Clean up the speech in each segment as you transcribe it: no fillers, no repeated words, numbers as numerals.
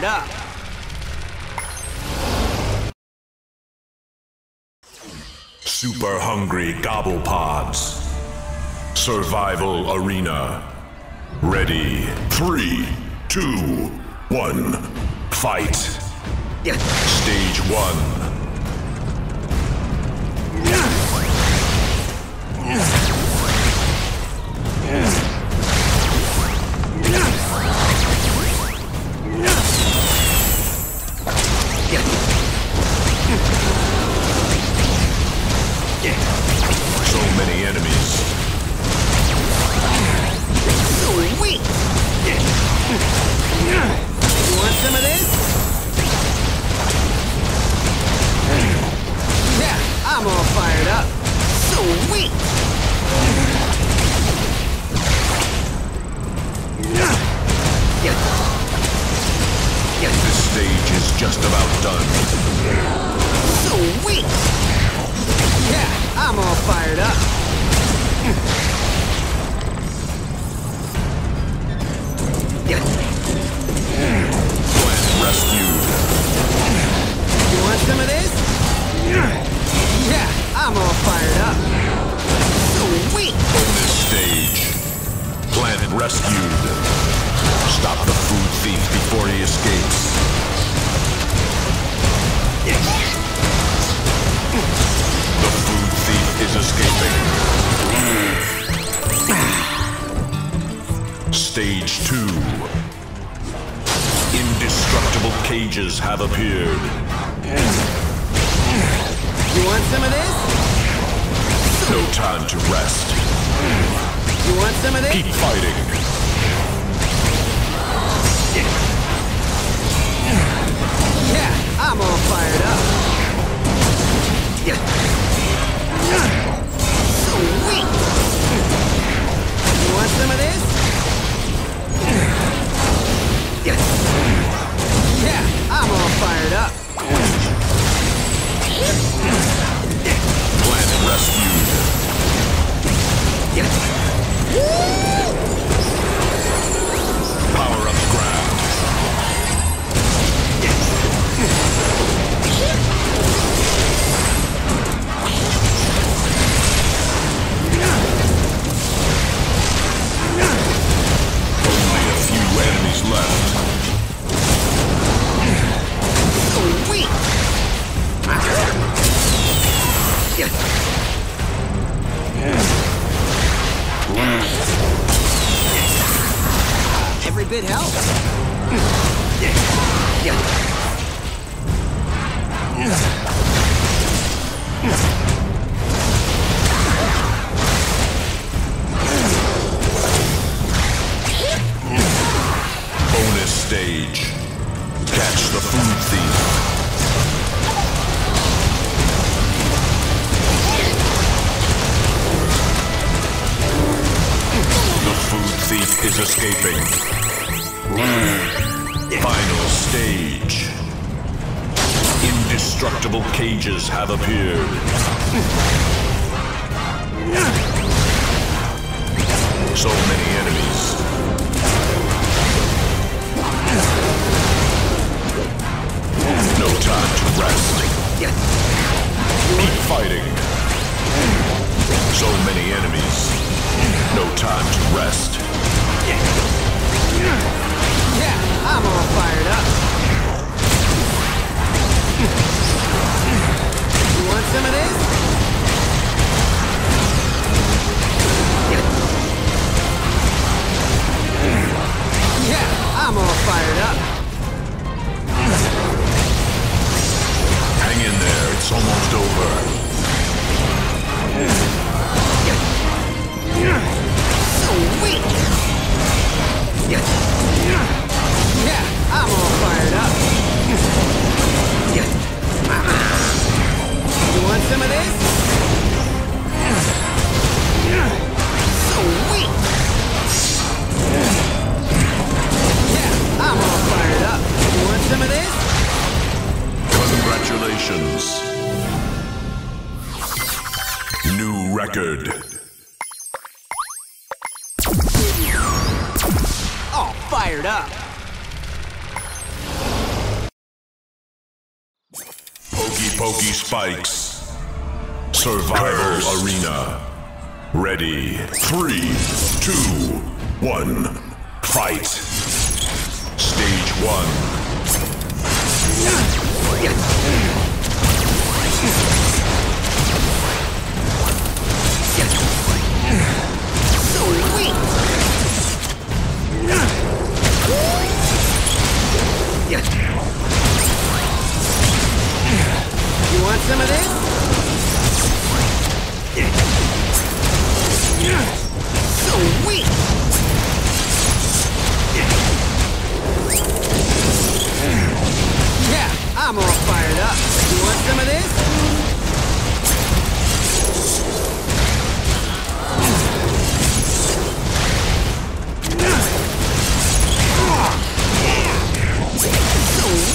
fired up. Super Hungry Gobblepods. Survival Arena. Ready, 3, 2, 1, fight. Stage 1. Stage 2. Indestructible cages have appeared. You want some of this? No time to rest. You want some of this? Keep fighting. Yeah, I'm all fired up. Sweet. You want some of this? Yes. Yeah, I'm all fired up. Planet rescued. Yes. Woo! Power up ground. Only a few enemies left. Every bit helps. Bonus stage. Catch the food thief. The thief is escaping. Final stage. Indestructible cages have appeared. So many enemies. No time to rest. Keep fighting. So many enemies. No time to rest. Yeah, I'm all fired up. You want some of this? Yeah, I'm all fired up. Hang in there, it's almost over. So weak! Yeah, I'm all fired up. You want some of this? So weak. Yeah, I'm all fired up. You want some of this? Congratulations. New record. Fired up. smoky spikes. Survival arena. Ready. 3, 2, 1. Fight. Stage 1. You want some of this? So weak! Yeah, I'm all fired up. You want some of this? So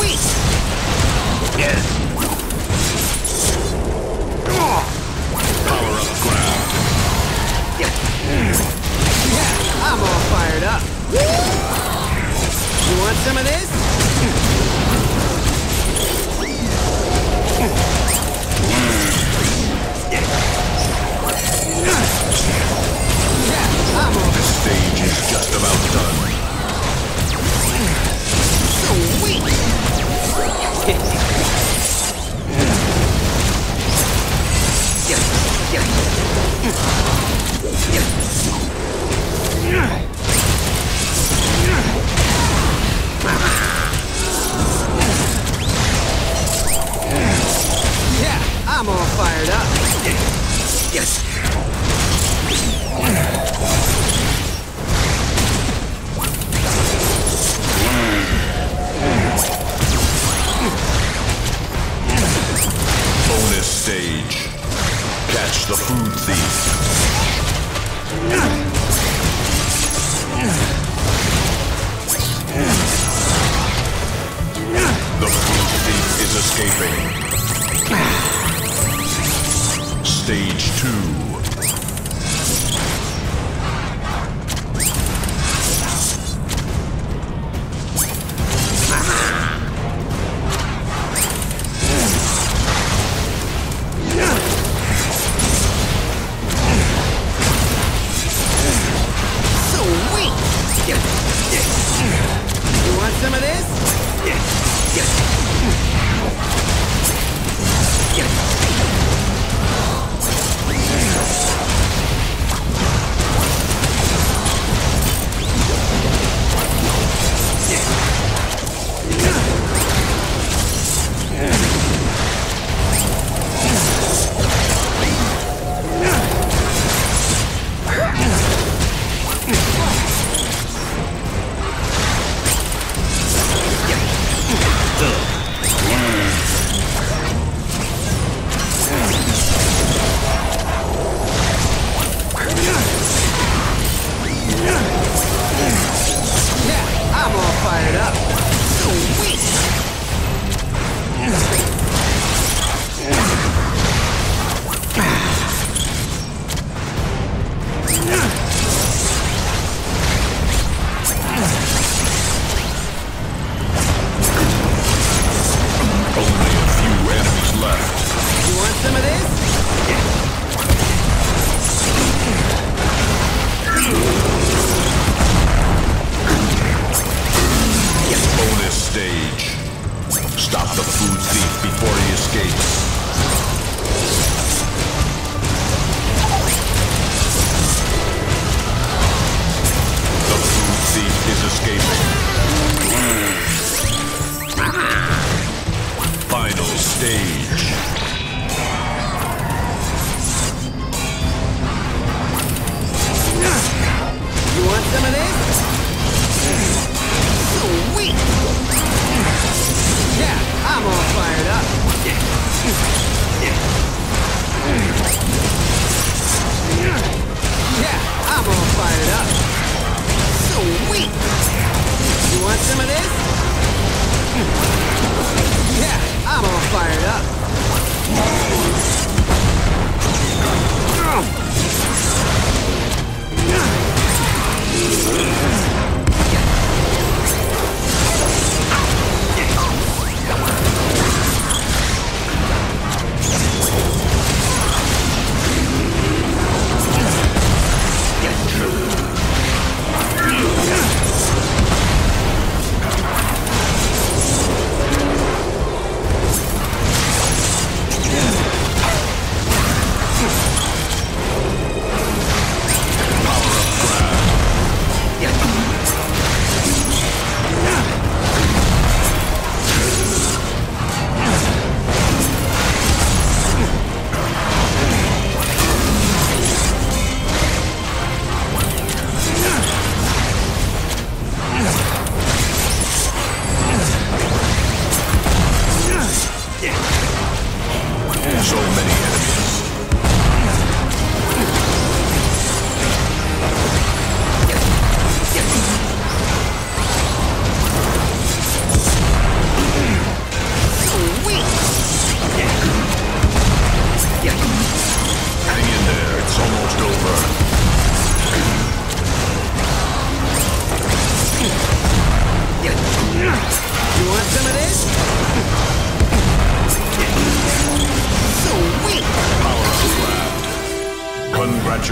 weak! Power up ground. Yeah, I'm all fired up. You want some of this? Yeah, I'm all... This stage is just about done. So weak. Yeah, I'm all fired up. Yes. Bonus stage. Catch the food thief. The food thief is escaping. Stage 2.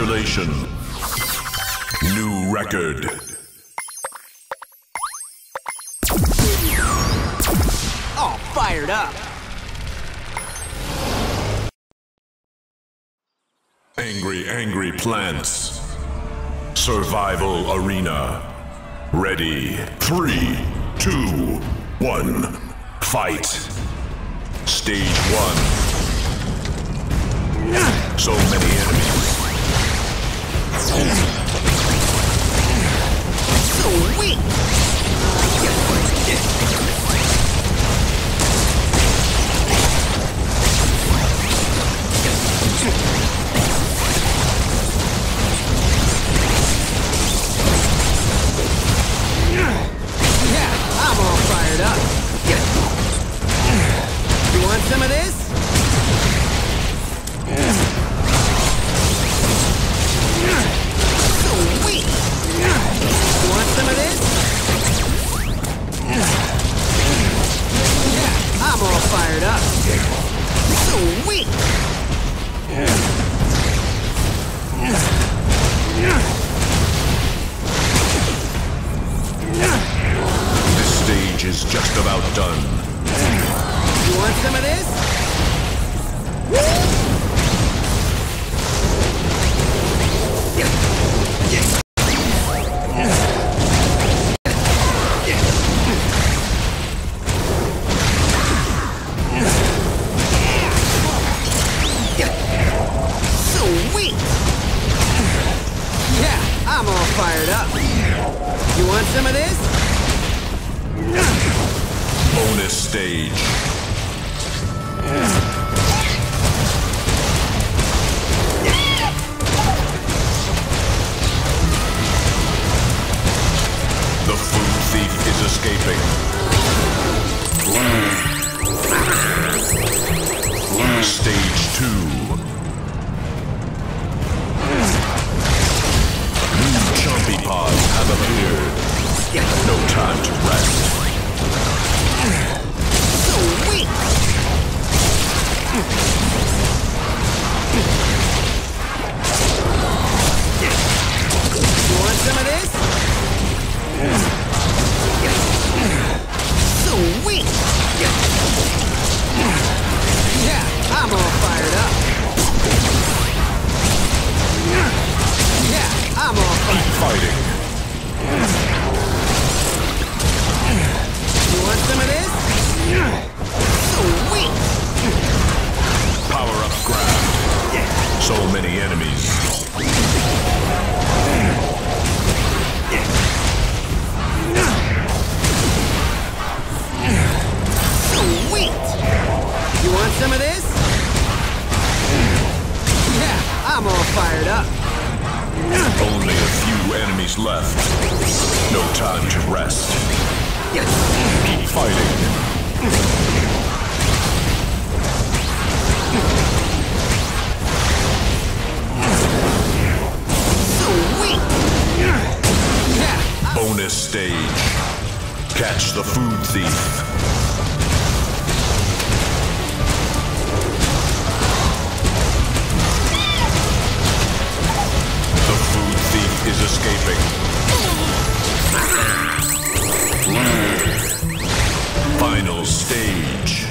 Congratulations. New record. All fired up. Angry, angry plants. Survival arena. Ready. 3, 2, 1. Fight. Stage 1. So many enemies. So weak. Yeah, I'm all fired up. Want some of this? So weak. Want some of this? Yeah, I'm all fired up. So weak. This stage is just about done. You want some of this? So weak! Yeah, I'm all fired up. You want some of this? Bonus stage. The food thief is escaping. Stage 2. New chompy pods have appeared. No time to rest. So weak! Some of this? So weak! Yeah, I'm all fired up. Yeah, I'm all fighting. You want some of this? So weak! Power up ground. So many enemies. You want some of this? Yeah, I'm all fired up. Only a few enemies left. No time to rest. Keep fighting. So weak. Yeah. Bonus stage. Catch the food thief. Is escaping. Final stage.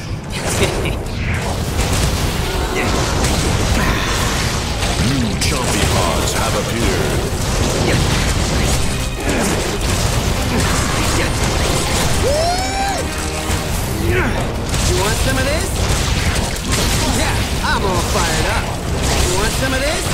New chompy pods have appeared. You want some of this? Yeah, I'm all fired up. You want some of this?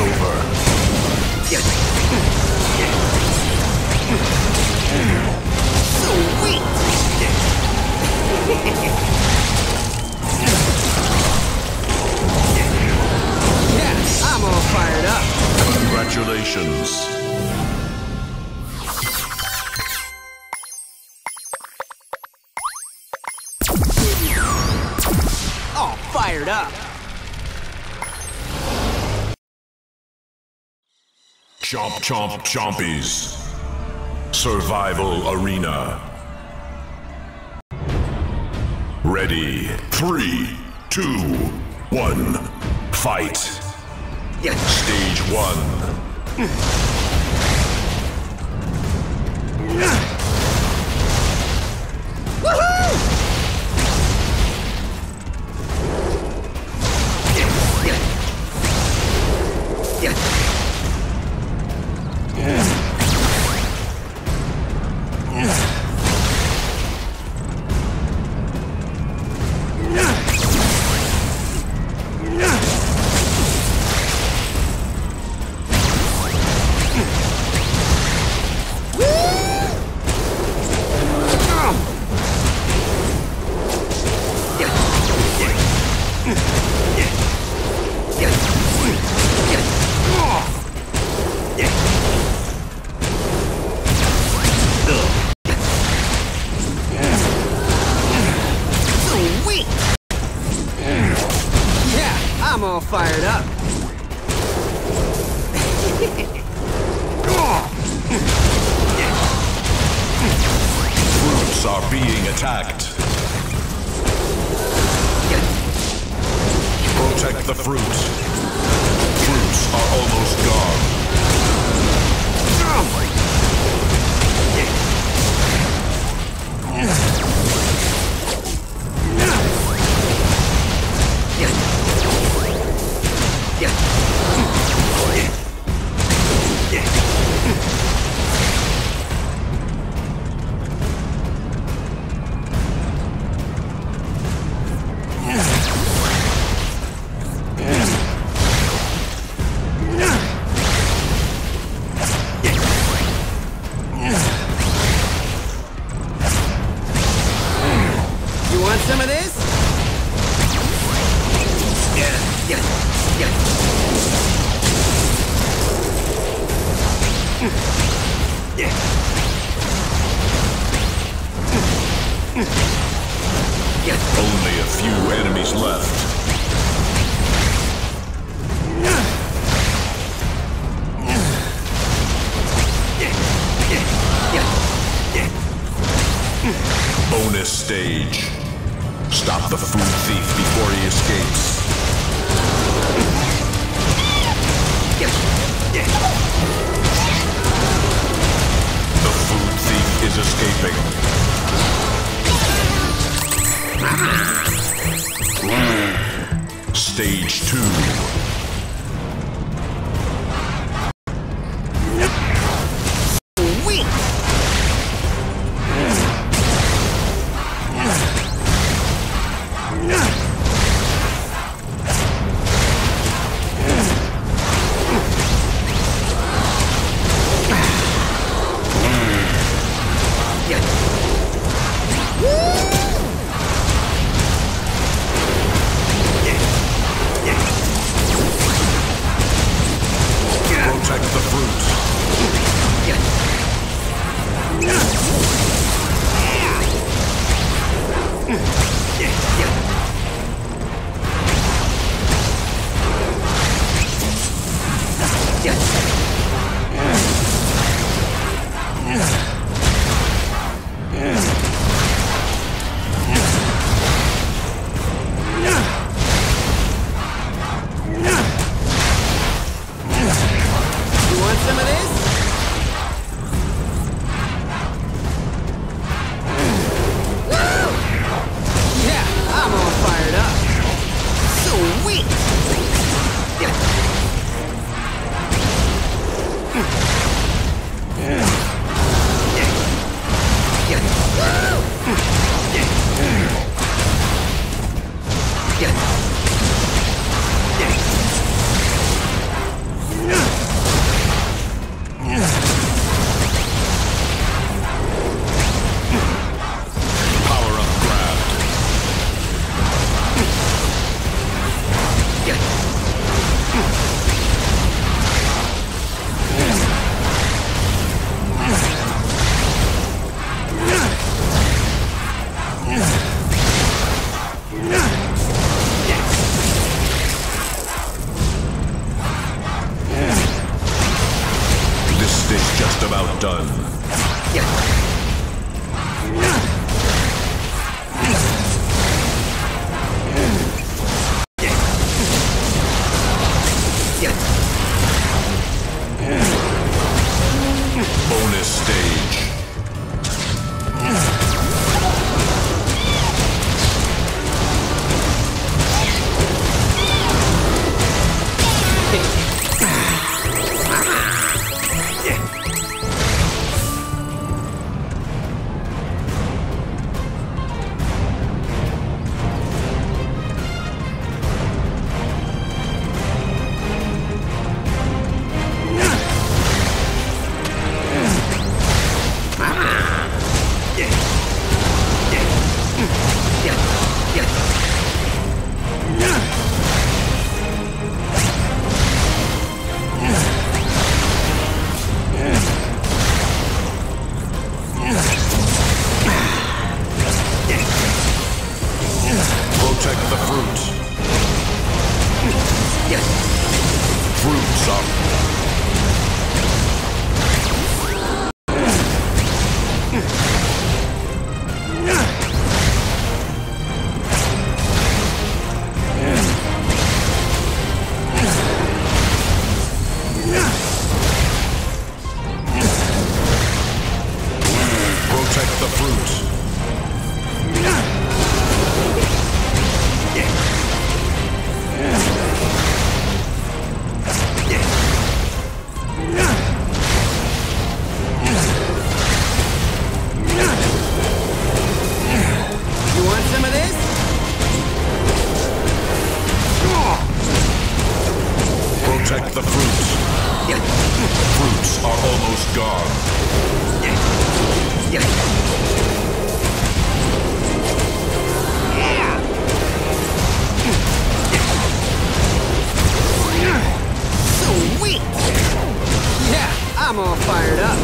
over. So weak! Yes, I'm all fired up. Congratulations. Fired up. Chomp chomp chompies. Survival arena. Ready. 3, 2, 1. Fight. Stage 1. Woohoo! I'm all fired up. Roots are being attacked. Protect the fruit. Roots are almost gone. Some of this? Only a few enemies left. Bonus stage. Stop the food thief before he escapes. The food thief is escaping. Stage 2. done. Bonus stage. Protect the fruit. Fruits up. Protect the fruit. Protect the fruits. Fruits are almost gone. So weak! Yeah, I'm all fired up.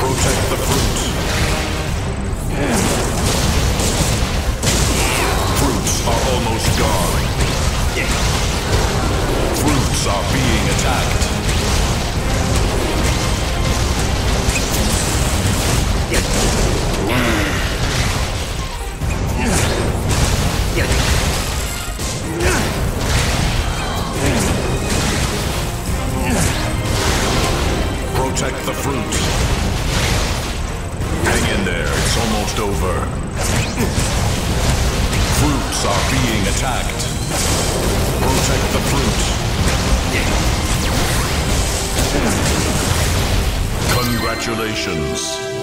Protect the fruit. Hang in there, it's almost over. Fruits are being attacked. Protect the fruit. Congratulations.